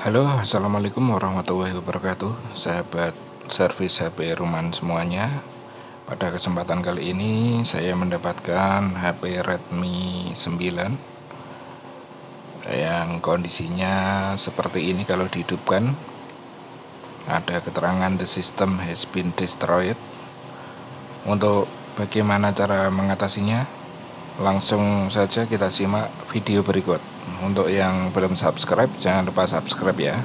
Halo, assalamualaikum warahmatullahi wabarakatuh, sahabat servis HP rumahan semuanya. Pada kesempatan kali ini saya mendapatkan HP Redmi 9 yang kondisinya seperti ini. Kalau dihidupkan ada keterangan the system has been destroyed. Untuk bagaimana cara mengatasinya, langsung saja kita simak video berikut. Untuk yang belum subscribe, jangan lupa subscribe ya.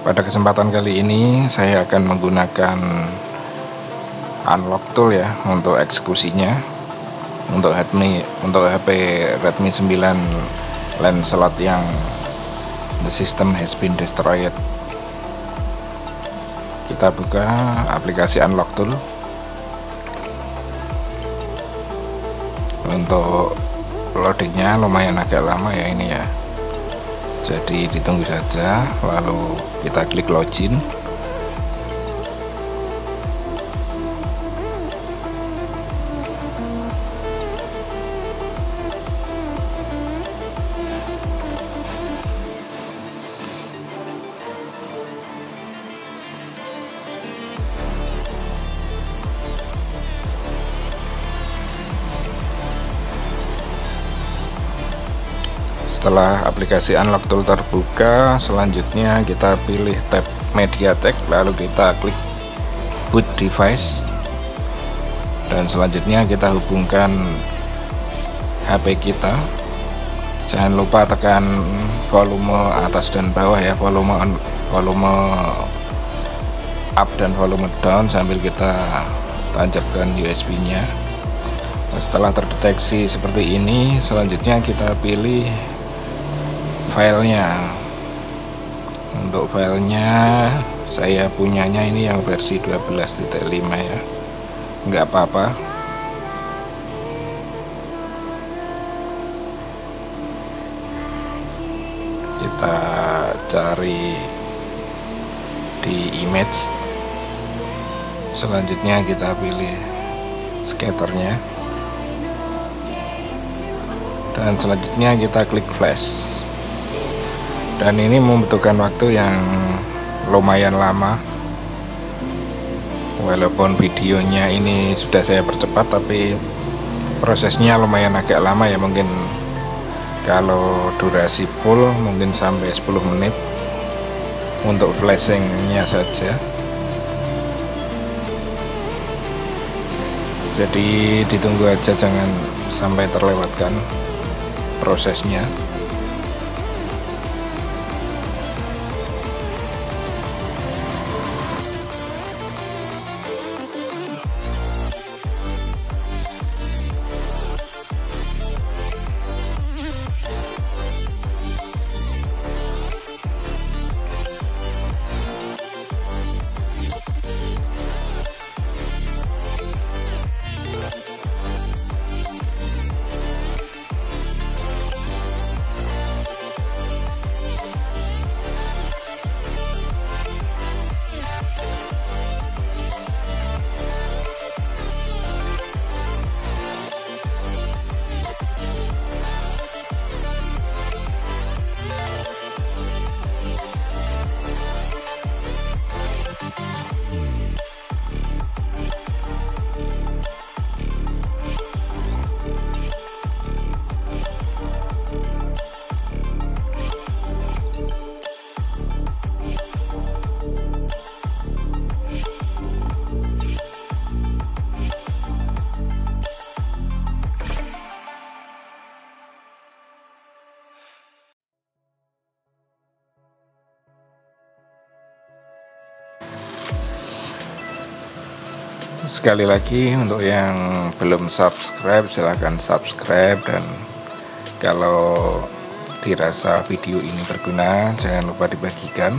Pada kesempatan kali ini saya akan menggunakan Unlocktool ya untuk eksekusinya. Untuk HP Redmi 9 line slot yang the system has been destroyed. Kita buka aplikasi Unlocktool. Untuk loadingnya lumayan agak lama ya ini ya. Jadi ditunggu saja, lalu kita klik login. Setelah aplikasi Unlocktool terbuka, selanjutnya kita pilih tab MediaTek, lalu kita klik boot device, dan selanjutnya kita hubungkan HP kita. Jangan lupa tekan volume atas dan bawah ya, volume up dan volume down, sambil kita tancapkan USB-nya. Setelah terdeteksi seperti ini, selanjutnya kita pilih filenya. Untuk filenya saya punyanya ini yang versi 12.5 ya, nggak apa-apa. Kita cari di image, selanjutnya kita pilih scatternya, dan selanjutnya kita klik flash. Dan ini membutuhkan waktu yang lumayan lama, walaupun videonya ini sudah saya percepat, tapi prosesnya lumayan agak lama ya. Mungkin kalau durasi full mungkin sampai 10 menit untuk flashingnya saja. Jadi ditunggu aja, jangan sampai terlewatkan prosesnya. Sekali lagi, untuk yang belum subscribe silahkan subscribe, dan kalau dirasa video ini berguna jangan lupa dibagikan.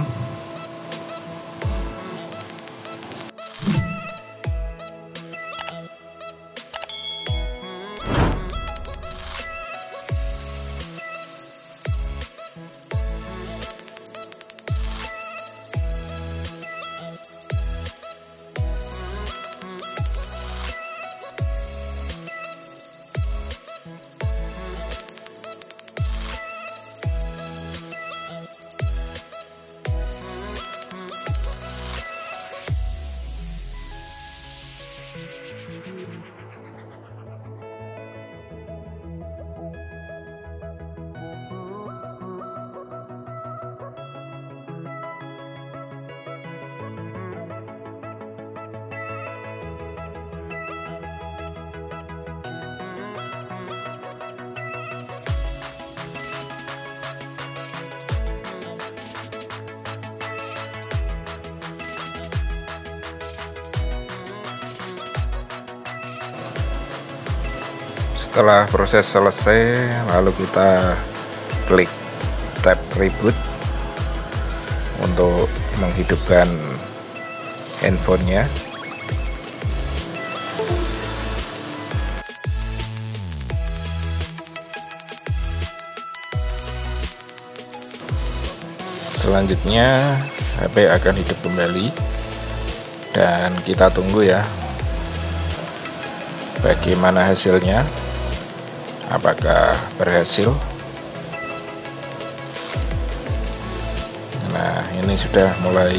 Setelah proses selesai, lalu kita klik tab reboot untuk menghidupkan handphonenya. Selanjutnya HP akan hidup kembali dan kita tunggu ya bagaimana hasilnya, apakah berhasil. Nah, ini sudah mulai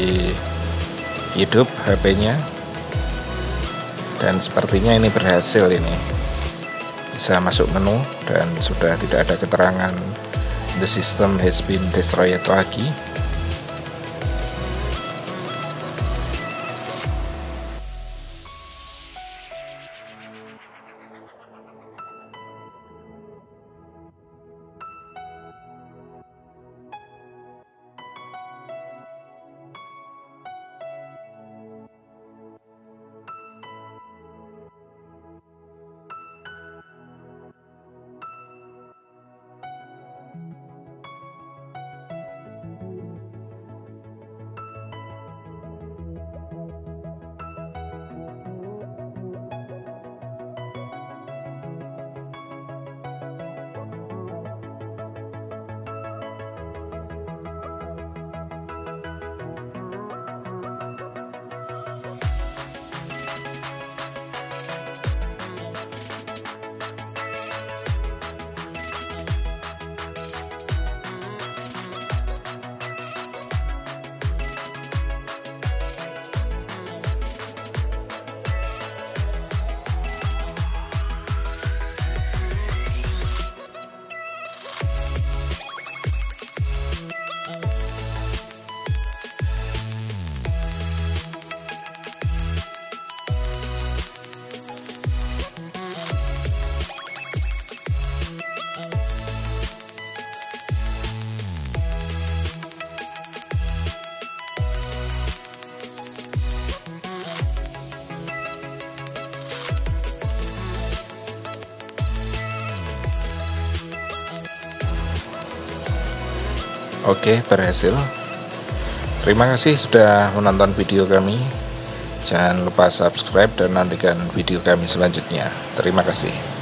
hidup HP-nya dan sepertinya ini berhasil, ini bisa masuk menu dan sudah tidak ada keterangan the system has been destroyed lagi. Oke, berhasil. Terima kasih sudah menonton video kami. Jangan lupa subscribe dan nantikan video kami selanjutnya. Terima kasih.